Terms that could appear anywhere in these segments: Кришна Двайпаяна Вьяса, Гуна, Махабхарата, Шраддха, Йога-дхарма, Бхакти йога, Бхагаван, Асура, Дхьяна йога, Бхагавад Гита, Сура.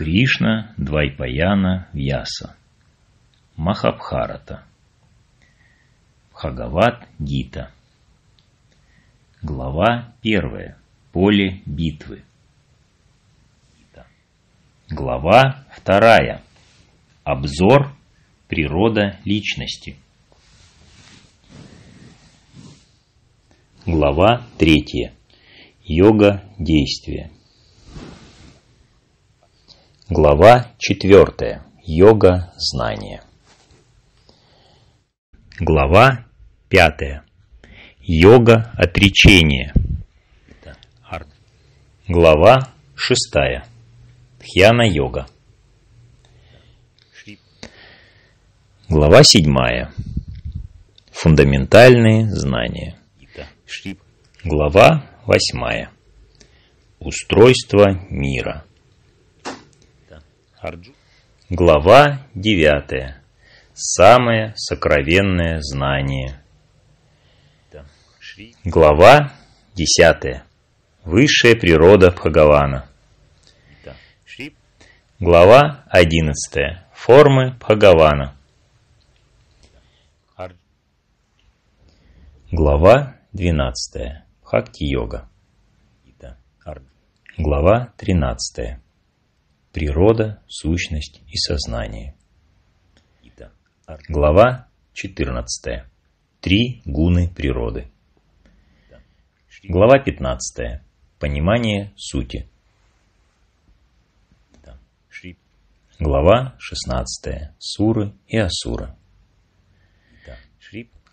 Кришна Двайпаяна Вьяса. Махабхарата. Бхагавад Гита. Глава 1. Поле битвы. Глава 2. Обзор. Природа личности. Глава 3. Йога действия. Глава 4. Йога знания. Глава 5. Йога отречения. Глава 6. Дхьяна йога. Глава 7. Фундаментальные знания. Глава 8. Устройство мира. Глава 9. Самое сокровенное знание. Глава 10. Высшая природа Бхагавана. Глава 11. Формы Бхагавана. Глава 12. Бхакти йога. Глава 13. Природа, сущность и сознание. Глава 14. Три гуны природы. Глава 15. Понимание сути. Глава 16. Суры и Асура.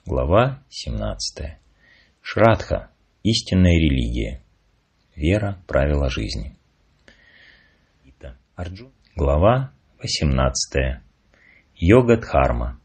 Глава 17. Шраддха. Истинная религия. Вера, правила жизни. Глава 18. Йога-дхарма.